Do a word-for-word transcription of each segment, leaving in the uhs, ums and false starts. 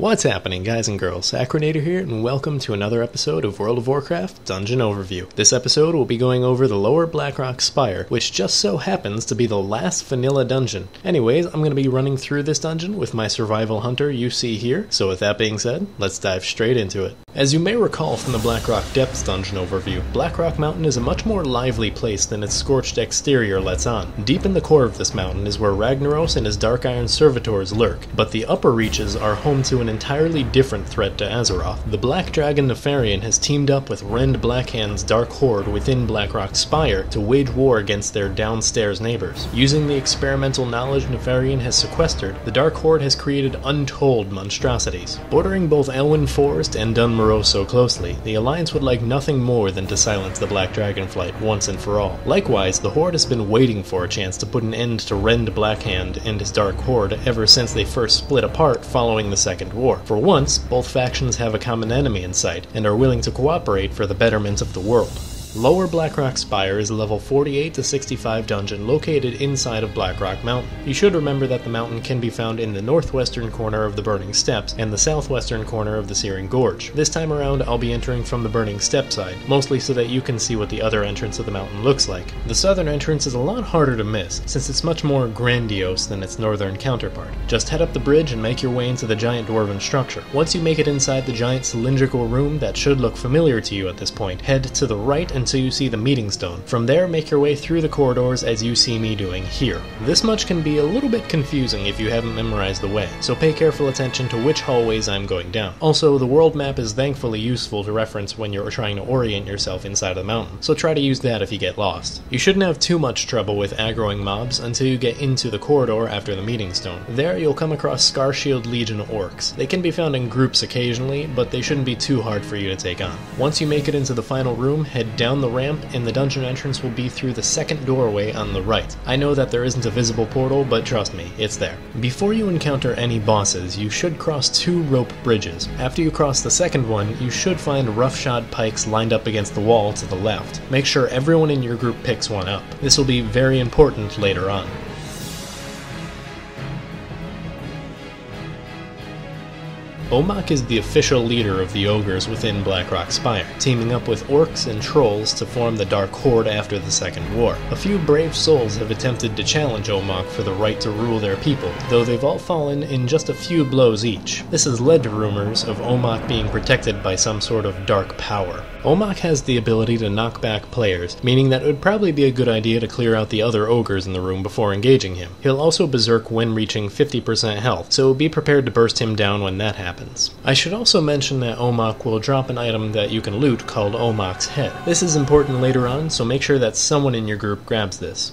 What's happening, guys and girls? Acrinator here, and welcome to another episode of World of Warcraft Dungeon Overview. This episode will be going over the Lower Blackrock Spire, which just so happens to be the last vanilla dungeon. Anyways, I'm going to be running through this dungeon with my survival hunter you see here, so with that being said, let's dive straight into it. As you may recall from the Blackrock Depths dungeon overview, Blackrock Mountain is a much more lively place than its scorched exterior lets on. Deep in the core of this mountain is where Ragnaros and his Dark Iron Servitors lurk, but the upper reaches are home to an entirely different threat to Azeroth. The Black Dragon Nefarian has teamed up with Rend Blackhand's Dark Horde within Blackrock Spire to wage war against their downstairs neighbors. Using the experimental knowledge Nefarian has sequestered, the Dark Horde has created untold monstrosities. Bordering both Elwynn Forest and Dunmoreau so closely, the Alliance would like nothing more than to silence the Black Dragonflight once and for all. Likewise, the Horde has been waiting for a chance to put an end to Rend Blackhand and his Dark Horde ever since they first split apart following the Second War. War. For once, both factions have a common enemy in sight, and are willing to cooperate for the betterment of the world. Lower Blackrock Spire is a level forty-eight to sixty-five dungeon located inside of Blackrock Mountain. You should remember that the mountain can be found in the northwestern corner of the Burning Steps and the southwestern corner of the Searing Gorge. This time around, I'll be entering from the Burning Step side, mostly so that you can see what the other entrance of the mountain looks like. The southern entrance is a lot harder to miss, since it's much more grandiose than its northern counterpart. Just head up the bridge and make your way into the giant dwarven structure. Once you make it inside the giant cylindrical room that should look familiar to you at this point, head to the right and until you see the Meeting Stone. From there, make your way through the corridors as you see me doing here. This much can be a little bit confusing if you haven't memorized the way, so pay careful attention to which hallways I'm going down. Also, the world map is thankfully useful to reference when you're trying to orient yourself inside of the mountain, so try to use that if you get lost. You shouldn't have too much trouble with aggroing mobs until you get into the corridor after the Meeting Stone. There, you'll come across Scarshield Legion orcs. They can be found in groups occasionally, but they shouldn't be too hard for you to take on. Once you make it into the final room, head down Down the ramp, and the dungeon entrance will be through the second doorway on the right. I know that there isn't a visible portal, but trust me, it's there. Before you encounter any bosses, you should cross two rope bridges. After you cross the second one, you should find roughshod pikes lined up against the wall to the left. Make sure everyone in your group picks one up. This will be very important later on. Omokk's is the official leader of the ogres within Blackrock Spire, teaming up with orcs and trolls to form the Dark Horde after the Second War. A few brave souls have attempted to challenge Omokk for the right to rule their people, though they've all fallen in just a few blows each. This has led to rumors of Omokk being protected by some sort of dark power. Omokk has the ability to knock back players, meaning that it would probably be a good idea to clear out the other ogres in the room before engaging him. He'll also berserk when reaching fifty percent health, so be prepared to burst him down when that happens. I should also mention that Omokk will drop an item that you can loot called Omokk's Head. This is important later on, so make sure that someone in your group grabs this.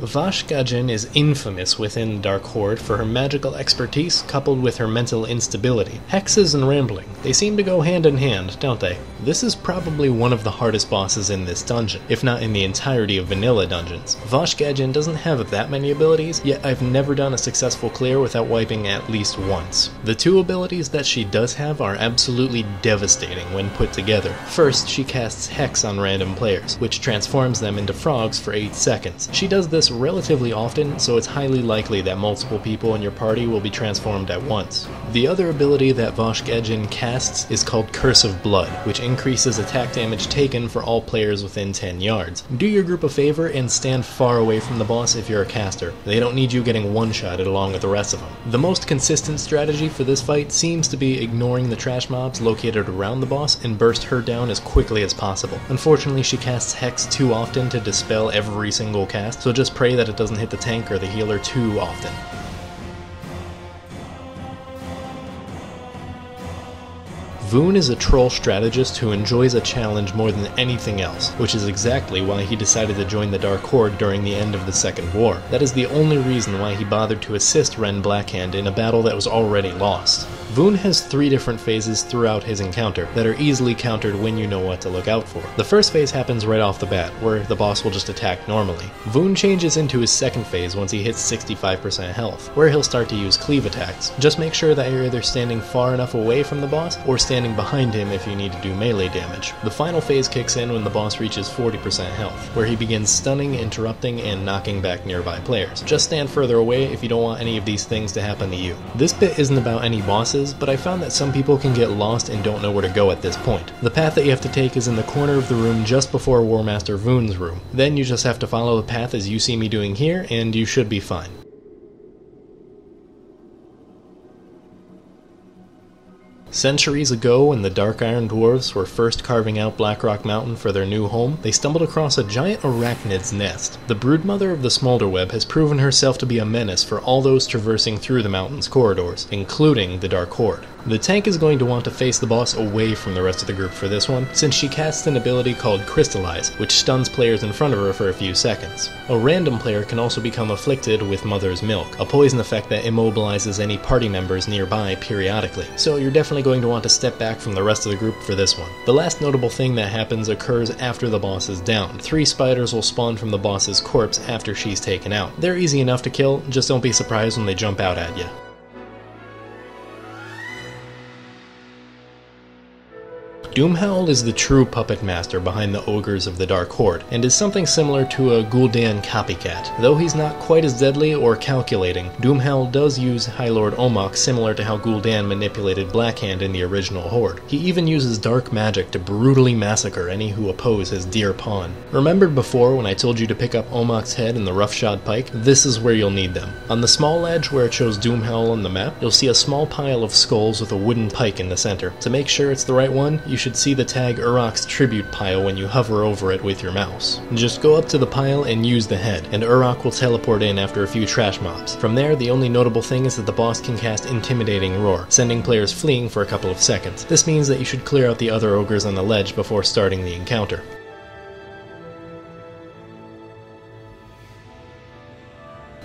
Vosh'gajin is infamous within the Dark Horde for her magical expertise coupled with her mental instability. Hexes and rambling, they seem to go hand in hand, don't they? This is probably one of the hardest bosses in this dungeon, if not in the entirety of vanilla dungeons. Vosh'gajin doesn't have that many abilities, yet I've never done a successful clear without wiping at least once. The two abilities that she does have are absolutely devastating when put together. First, she casts Hex on random players, which transforms them into frogs for eight seconds. She does this relatively often, so it's highly likely that multiple people in your party will be transformed at once. The other ability that Vosh'gajin casts is called Curse of Blood, which increases attack damage taken for all players within ten yards. Do your group a favor and stand far away from the boss if you're a caster. They don't need you getting one-shotted along with the rest of them. The most consistent strategy for this fight seems to be ignoring the trash mobs located around the boss and burst her down as quickly as possible. Unfortunately, she casts Hex too often to dispel every single cast, so just pray that it doesn't hit the tank or the healer too often. Voon is a troll strategist who enjoys a challenge more than anything else, which is exactly why he decided to join the Dark Horde during the end of the Second War. That is the only reason why he bothered to assist Rend Blackhand in a battle that was already lost. Vune has three different phases throughout his encounter that are easily countered when you know what to look out for. The first phase happens right off the bat, where the boss will just attack normally. Vune changes into his second phase once he hits sixty-five percent health, where he'll start to use cleave attacks. Just make sure that you're either standing far enough away from the boss, or standing behind him if you need to do melee damage. The final phase kicks in when the boss reaches forty percent health, where he begins stunning, interrupting, and knocking back nearby players. Just stand further away if you don't want any of these things to happen to you. This bit isn't about any bosses, but I found that some people can get lost and don't know where to go at this point. The path that you have to take is in the corner of the room just before War Master Vune's room. Then you just have to follow the path as you see me doing here, and you should be fine. Centuries ago, when the Dark Iron Dwarves were first carving out Blackrock Mountain for their new home, they stumbled across a giant arachnid's nest. The broodmother of the Smolderweb has proven herself to be a menace for all those traversing through the mountain's corridors, including the Dark Horde. The tank is going to want to face the boss away from the rest of the group for this one, since she casts an ability called Crystallize, which stuns players in front of her for a few seconds. A random player can also become afflicted with Mother's Milk, a poison effect that immobilizes any party members nearby periodically, so you're definitely going to want to step back from the rest of the group for this one. The last notable thing that happens occurs after the boss is down. Three spiders will spawn from the boss's corpse after she's taken out. They're easy enough to kill, just don't be surprised when they jump out at you. Doomhowl is the true puppet master behind the ogres of the Dark Horde, and is something similar to a Gul'dan copycat. Though he's not quite as deadly or calculating, Doomhowl does use High Lord Omokk's, similar to how Gul'dan manipulated Blackhand in the original Horde. He even uses dark magic to brutally massacre any who oppose his dear pawn. Remembered before when I told you to pick up Omokk's Head and the Roughshod Pike? This is where you'll need them. On the small edge where it shows Doomhowl on the map, you'll see a small pile of skulls with a wooden pike in the center. To make sure it's the right one, you should see the tag Urok's Tribute Pile when you hover over it with your mouse. Just go up to the pile and use the head, and Urok will teleport in after a few trash mobs. From there, the only notable thing is that the boss can cast Intimidating Roar, sending players fleeing for a couple of seconds. This means that you should clear out the other ogres on the ledge before starting the encounter.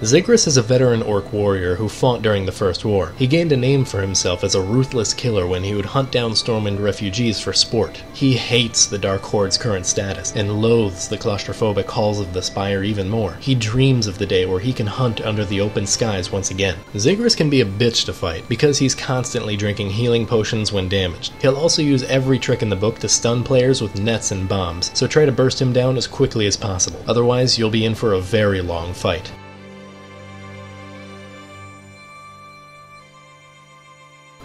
Zygris is a veteran orc warrior who fought during the First War. He gained a name for himself as a ruthless killer when he would hunt down Stormwind refugees for sport. He hates the Dark Horde's current status, and loathes the claustrophobic halls of the Spire even more. He dreams of the day where he can hunt under the open skies once again. Zygris can be a bitch to fight, because he's constantly drinking healing potions when damaged. He'll also use every trick in the book to stun players with nets and bombs, so try to burst him down as quickly as possible. Otherwise, you'll be in for a very long fight.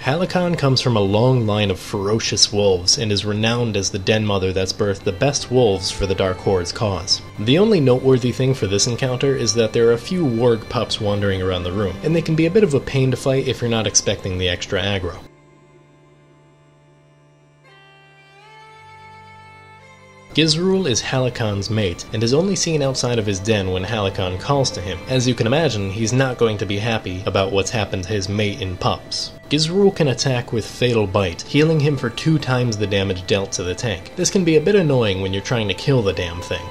Halycon comes from a long line of ferocious wolves and is renowned as the den mother that's birthed the best wolves for the Dark Horde's cause. The only noteworthy thing for this encounter is that there are a few warg pups wandering around the room, and they can be a bit of a pain to fight if you're not expecting the extra aggro. Gizrul is Halakon's mate, and is only seen outside of his den when Halycon calls to him. As you can imagine, he's not going to be happy about what's happened to his mate and pups. Gizrul can attack with Fatal Bite, healing him for two times the damage dealt to the tank. This can be a bit annoying when you're trying to kill the damn thing.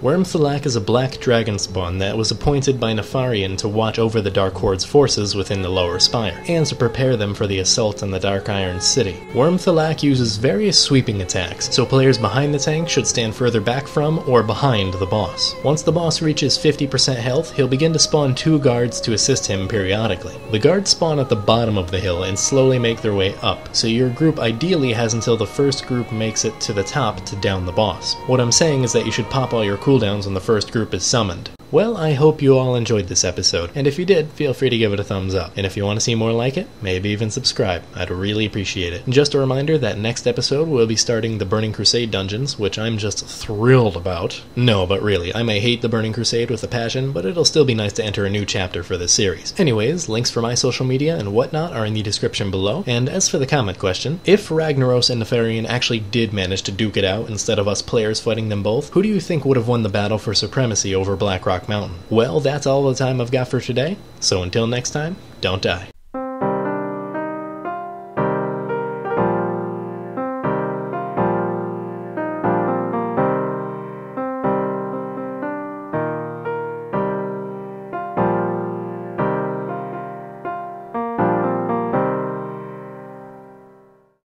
Worm Thalak is a black dragon spawn that was appointed by Nefarian to watch over the Dark Horde's forces within the Lower Spire, and to prepare them for the assault on the Dark Iron City. Worm Thalak uses various sweeping attacks, so players behind the tank should stand further back from or behind the boss. Once the boss reaches fifty percent health, he'll begin to spawn two guards to assist him periodically. The guards spawn at the bottom of the hill and slowly make their way up, so your group ideally has until the first group makes it to the top to down the boss. What I'm saying is that you should pop all your cooldowns when the first group is summoned. Well, I hope you all enjoyed this episode, and if you did, feel free to give it a thumbs up. And if you want to see more like it, maybe even subscribe. I'd really appreciate it. And just a reminder that next episode we'll be starting the Burning Crusade dungeons, which I'm just thrilled about. No, but really, I may hate the Burning Crusade with a passion, but it'll still be nice to enter a new chapter for this series. Anyways, links for my social media and whatnot are in the description below, and as for the comment question, if Ragnaros and Nefarian actually did manage to duke it out instead of us players fighting them both, who do you think would have won the battle for supremacy over Blackrock Mountain? Well, that's all the time I've got for today, so until next time, don't die.